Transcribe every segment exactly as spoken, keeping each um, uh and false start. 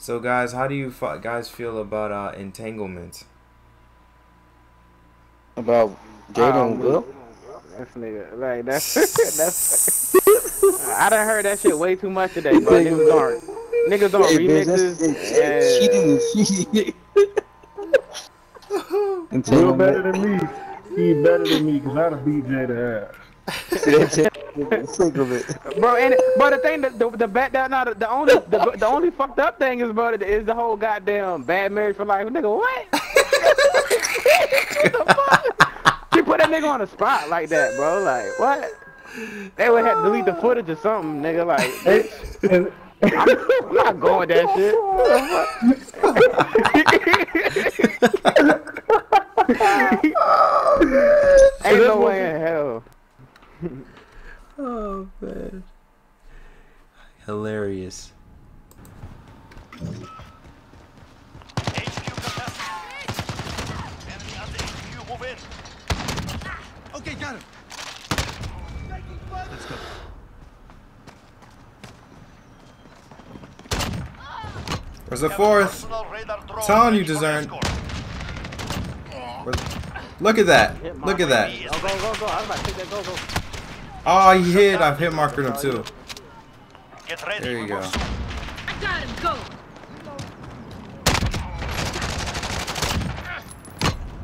So guys, how do you f guys feel about uh, entanglement? About Jada um, and Will? This nigga, like that's that's. I done heard that shit way too much today, bro. Niggas aren't niggas don't hey, remixes. Bitch, yeah. Cheating. Will better than me. He better than me because I done beat Jada ass. Sick of it, bro. And but the thing that the, the back down now, the, the only the, the only fucked up thing is, bro, is the whole goddamn bad marriage for life, nigga. What? What the fuck? She put that nigga on the spot like that, bro. Like what? They would have to delete the footage or something, nigga. Like bitch, I'm not going that shit. Oh, ain't no way in hell. Oh man, hilarious. Okay, got him. Let's go. Where's the fourth? I'm telling you, Discern. Look at that. Look at that. Go, go, go. I'm about to take that. Go, go. Oh, he hit. I've hit markered him too. Get ready. There you go. I got him. Go.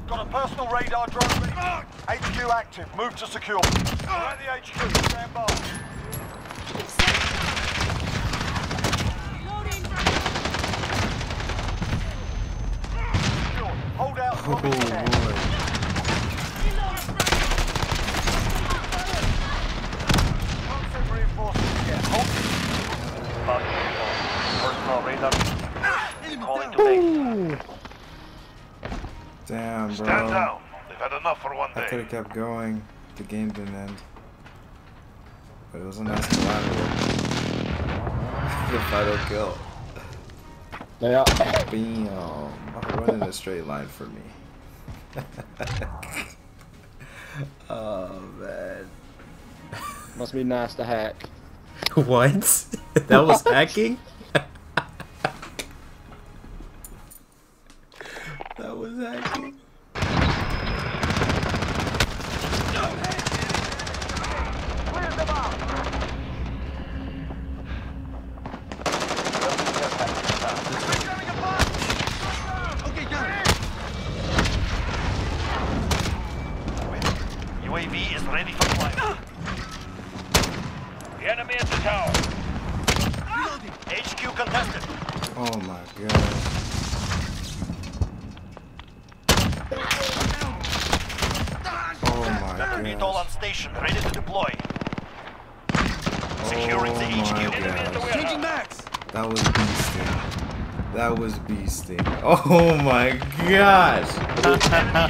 Got a personal radar drone ready. H Q active. Move to secure. Right the H Q. Stand by. Secure. Hold out. Oh boy. Damn, bro. Stand down. They've had enough for one day. I could have kept going. The game didn't end. But it was a nice collateral. The final kill. Yeah. Bam. I'm running a straight line for me. Oh, man. Must be nice to hack. What? That was hacking? That was hacking. U A V is ready for flight. The enemy at the tower. H Q contested. Oh my god. All on station, ready to deploy. Securing oh the H Q. Changing max. That was beasting. That was beasting. Oh my gosh!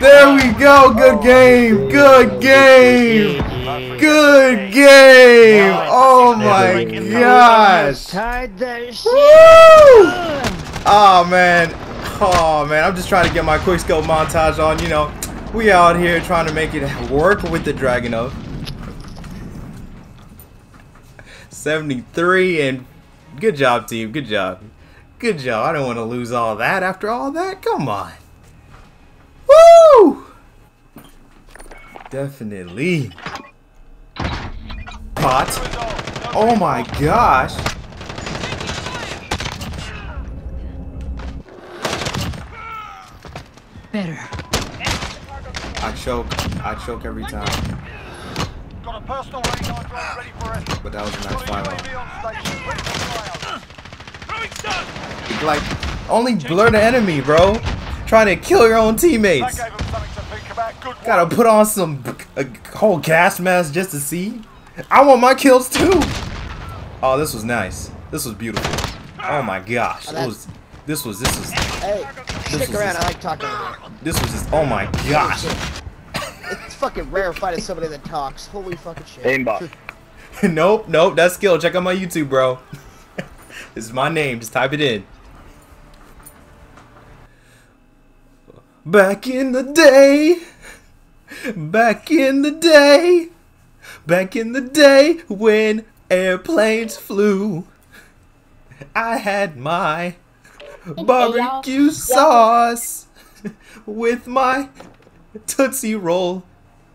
There we go. Good game. Good game. Good game. Oh my gosh! Woo! Oh man. Oh man. I'm just trying to get my quick scope montage on. You know. We out here trying to make it work with the Dragon Oath. seventy-three and good job, team. Good job. Good job. I don't want to lose all that after all that. Come on. Woo! Definitely. Pot. Oh my gosh. Better. I choke. I choke every time. Got a personal radar drone ready for it. But that was a nice final. Like, only blur the enemy, bro. Trying to kill your own teammates. Gotta put on some a whole gas mask just to see. I want my kills too. Oh, this was nice. This was beautiful. Oh my gosh. It was. This was. This was. Hey, stick around. I like talking. This was just, oh my gosh. It's fucking rarefied as somebody that talks. Holy fucking shit. Aimbot. Nope, nope, that's skill. Check out my YouTube, bro. This is my name. Just type it in. Back in the day. Back in the day. Back in the day when airplanes flew. I had my barbecue sauce with my Tootsie Roll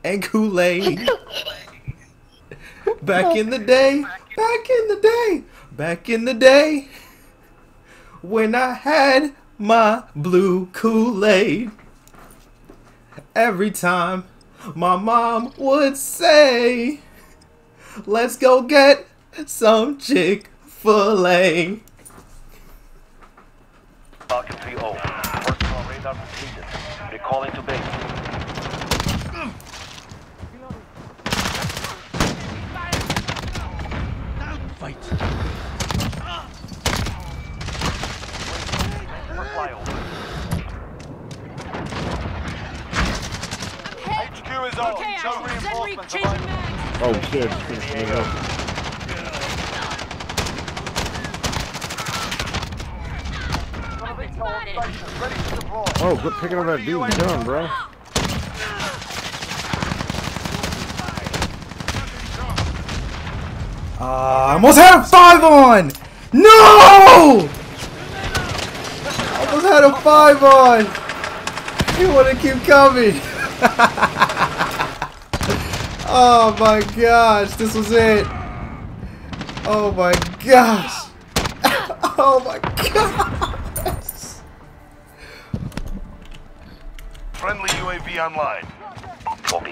and Kool-Aid. Back in the day, back in the day, back in the day, when I had my blue Kool-Aid, every time my mom would say, let's go get some Chick-fil-A. Falcon three oh, personal radar completed. Recalling to base. Now fight. H Q is on. Okay, no reinforcements. Oh shit! There you go. Oh, quit picking up that dude's gun, bro. Uh, I almost had a five on! No! I almost had a five on! You want to keep coming! Oh my gosh, this was it! Oh my gosh! Oh my gosh! Friendly U A V online. Copy.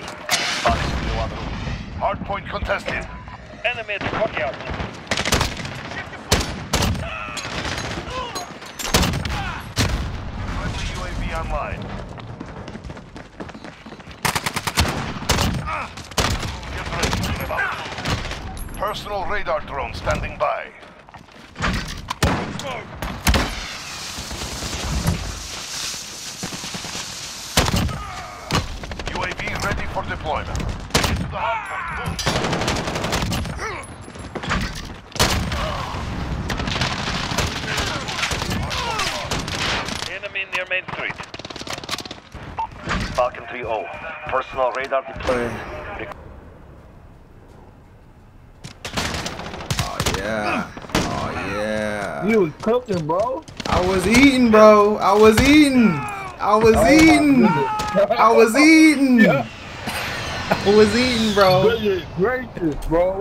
Hardpoint contested. Enemy at the courtyard. Friendly U A V online. Get ready to give up. Personal radar drone standing by. For deployment. Get to the hardpoint. Enemy near Main Street. Falcon three oh. Personal radar deployed. Oh yeah. Oh yeah. You was cooking, bro. I was eating, bro. I was eating. I was oh, eating. I was eating. Yeah. I was eating, bro. Goodness gracious, bro.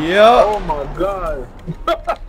Yep. Oh my god.